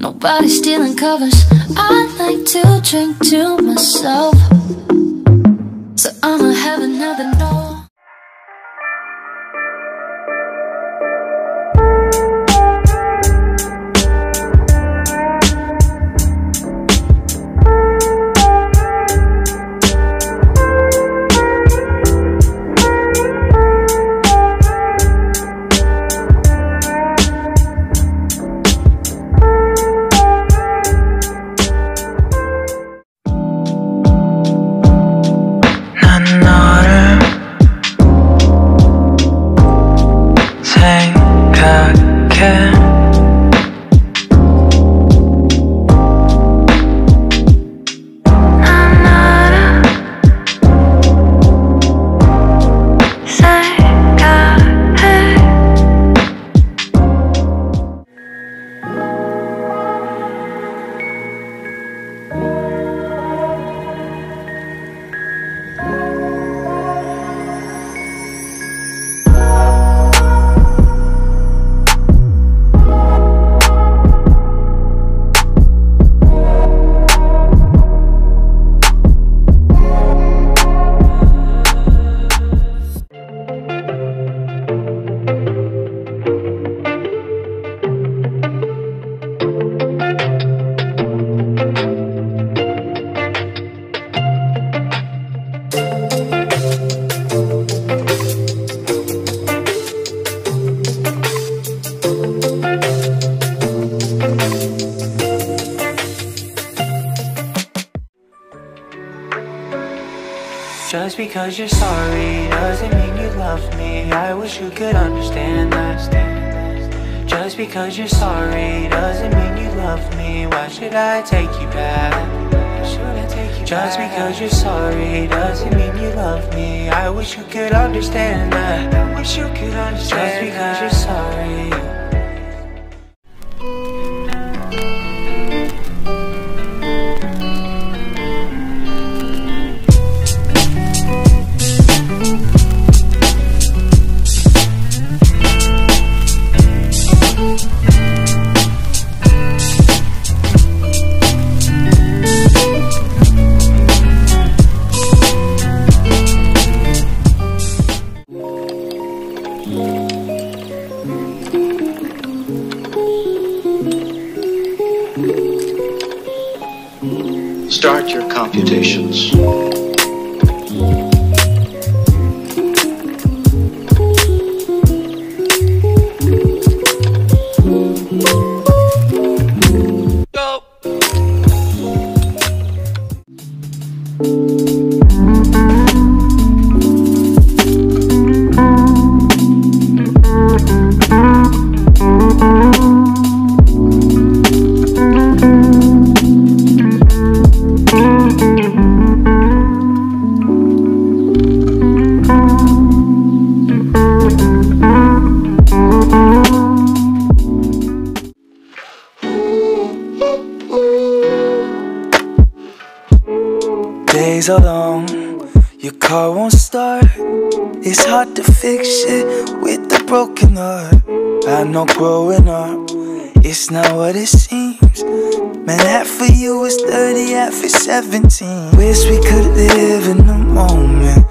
Nobody's stealing covers. I like to drink to myself, so I'ma have another no. Just because you're sorry doesn't mean you love me. I wish you could understand that. Just because you're sorry doesn't mean you love me. Why should I take you back? Just because you're sorry doesn't mean you love me. I wish you could understand that. I wish you could understand. Just because you're sorry. Start your computations. Go! days are long, your car won't start. It's hard to fix it with a broken heart. I know growing up, it's not what it seems. Man, half of you is 30, half is 17. Wish we could live in the moment.